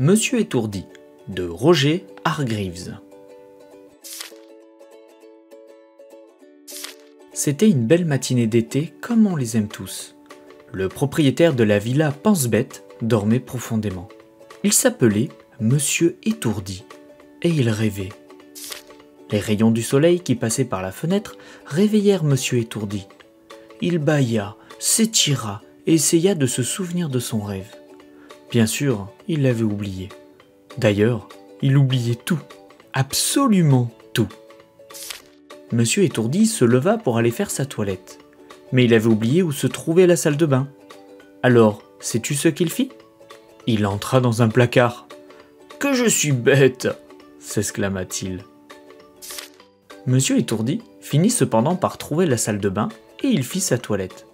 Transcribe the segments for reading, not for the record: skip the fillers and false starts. Monsieur Étourdi de Roger Hargreaves. C'était une belle matinée d'été comme on les aime tous. Le propriétaire de la villa Pensebête dormait profondément. Il s'appelait Monsieur Étourdi et il rêvait. Les rayons du soleil qui passaient par la fenêtre réveillèrent Monsieur Étourdi. Il bâilla, s'étira et essaya de se souvenir de son rêve. Bien sûr, il l'avait oublié. D'ailleurs, il oubliait tout, absolument tout. Monsieur Étourdi se leva pour aller faire sa toilette. Mais il avait oublié où se trouvait la salle de bain. Alors, sais-tu ce qu'il fit? Il entra dans un placard. « Que je suis bête !» s'exclama-t-il. Monsieur Étourdi finit cependant par trouver la salle de bain et il fit sa toilette.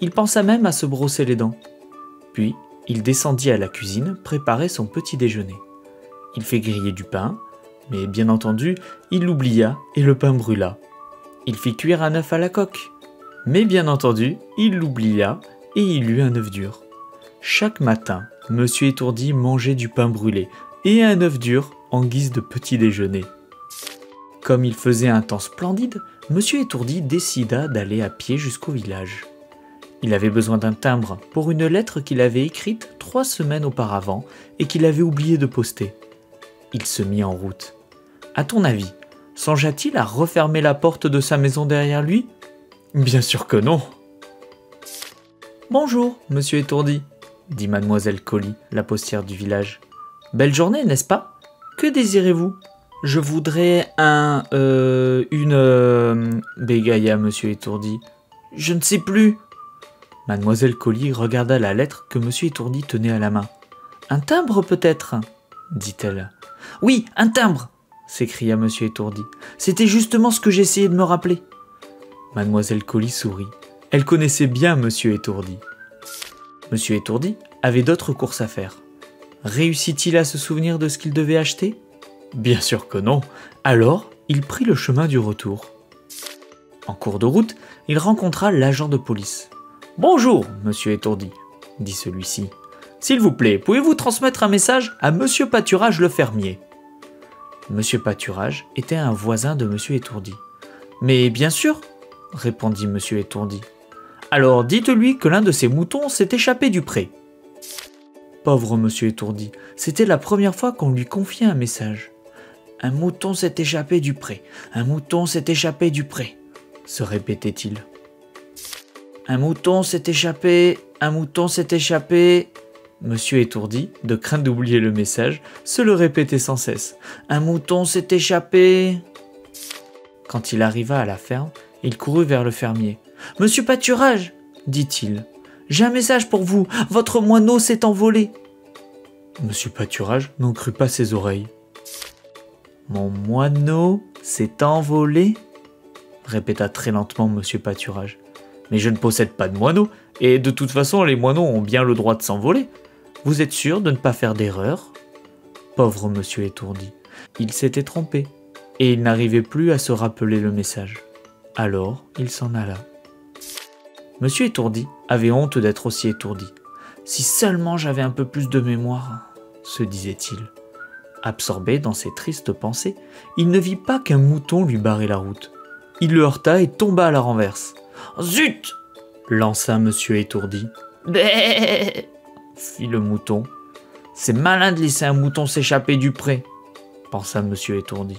Il pensa même à se brosser les dents. Puis, il descendit à la cuisine préparer son petit déjeuner. Il fit griller du pain, mais bien entendu, il l'oublia et le pain brûla. Il fit cuire un œuf à la coque. Mais bien entendu, il l'oublia et il eut un œuf dur. Chaque matin, Monsieur Étourdi mangeait du pain brûlé et un œuf dur en guise de petit déjeuner. Comme il faisait un temps splendide, Monsieur Étourdi décida d'aller à pied jusqu'au village. Il avait besoin d'un timbre pour une lettre qu'il avait écrite 3 semaines auparavant et qu'il avait oublié de poster. Il se mit en route. À ton avis, songea-t-il à refermer la porte de sa maison derrière lui ? Bien sûr que non. Bonjour, Monsieur Étourdi, dit Mademoiselle Colly, la postière du village. Belle journée, n'est-ce pas? Que désirez-vous? Je voudrais bégaya Monsieur Étourdi. Je ne sais plus. Mademoiselle Colly regarda la lettre que Monsieur Étourdi tenait à la main. Un timbre, peut-être? Dit-elle. Oui, un timbre, s'écria Monsieur Étourdi. C'était justement ce que j'essayais de me rappeler. Mademoiselle Colly sourit. Elle connaissait bien Monsieur Étourdi. Monsieur Étourdi avait d'autres courses à faire. Réussit-il à se souvenir de ce qu'il devait acheter? Bien sûr que non. Alors, il prit le chemin du retour. En cours de route, il rencontra l'agent de police. « Bonjour, Monsieur Étourdi, » dit celui-ci. « S'il vous plaît, pouvez-vous transmettre un message à Monsieur Pâturage le fermier ?» Monsieur Pâturage était un voisin de Monsieur Étourdi. « Mais bien sûr !» répondit Monsieur Étourdi. « Alors dites-lui que l'un de ses moutons s'est échappé du pré. » Pauvre Monsieur Étourdi, c'était la première fois qu'on lui confiait un message. « Un mouton s'est échappé du pré, un mouton s'est échappé du pré », se répétait-il. « Un mouton s'est échappé, un mouton s'est échappé. » Monsieur Étourdi, de crainte d'oublier le message, se le répétait sans cesse. « Un mouton s'est échappé. » Quand il arriva à la ferme, il courut vers le fermier. « Monsieur Pâturage, » dit-il, « j'ai un message pour vous, votre moineau s'est envolé. » Monsieur Pâturage n'en crut pas ses oreilles. « Mon moineau s'est envolé ?» répéta très lentement Monsieur Pâturage. « Mais je ne possède pas de moineau, et de toute façon les moineaux ont bien le droit de s'envoler. Vous êtes sûr de ne pas faire d'erreur ?» Pauvre Monsieur Étourdi, il s'était trompé, et il n'arrivait plus à se rappeler le message. Alors, il s'en alla. Monsieur Étourdi avait honte d'être aussi étourdi. « Si seulement j'avais un peu plus de mémoire !» se disait-il. Absorbé dans ses tristes pensées, il ne vit pas qu'un mouton lui barrait la route. Il le heurta et tomba à la renverse. « Zut !» lança Monsieur Étourdi. « Bé !» fit le mouton. « C'est malin de laisser un mouton s'échapper du pré !» pensa Monsieur Étourdi.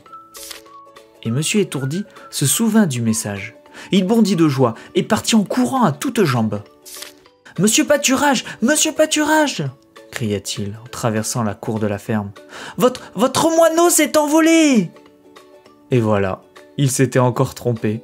Et Monsieur Étourdi se souvint du message. Il bondit de joie et partit en courant à toutes jambes. « Monsieur Pâturage! Monsieur Pâturage !» cria-t-il en traversant la cour de la ferme. « Votre moineau s'est envolé !» Et voilà, il s'était encore trompé.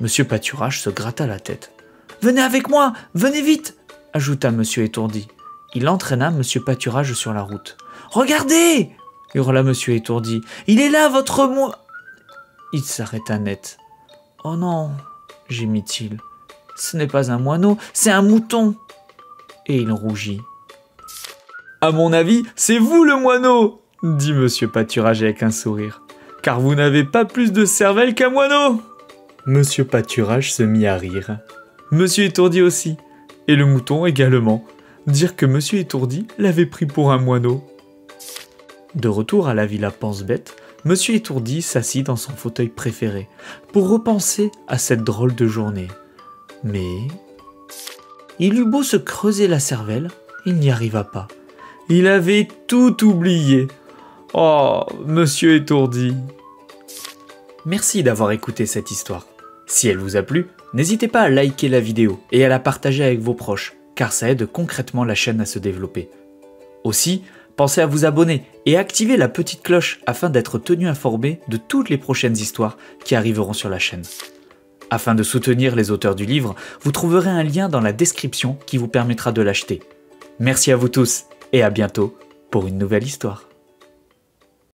Monsieur Pâturage se gratta la tête. « Venez avec moi! Venez vite !» ajouta Monsieur Étourdi. Il entraîna Monsieur Pâturage sur la route. « Regardez !» hurla Monsieur Étourdi. « Il est là, votre moineau !» Il s'arrêta net. « Oh non !» gémit-il. « Ce n'est pas un moineau, c'est un mouton !» Et il rougit. « À mon avis, c'est vous le moineau !» dit Monsieur Pâturage avec un sourire. « Car vous n'avez pas plus de cervelle qu'un moineau !» Monsieur Pâturage se mit à rire. Monsieur Étourdi aussi, et le mouton également. Dire que Monsieur Étourdi l'avait pris pour un moineau. De retour à la villa Pensebête, Monsieur Étourdi s'assit dans son fauteuil préféré pour repenser à cette drôle de journée. Mais il eut beau se creuser la cervelle, il n'y arriva pas. Il avait tout oublié. Oh, Monsieur Étourdi. Merci d'avoir écouté cette histoire. Si elle vous a plu, n'hésitez pas à liker la vidéo et à la partager avec vos proches, car ça aide concrètement la chaîne à se développer. Aussi, pensez à vous abonner et à activer la petite cloche afin d'être tenu informé de toutes les prochaines histoires qui arriveront sur la chaîne. Afin de soutenir les auteurs du livre, vous trouverez un lien dans la description qui vous permettra de l'acheter. Merci à vous tous et à bientôt pour une nouvelle histoire.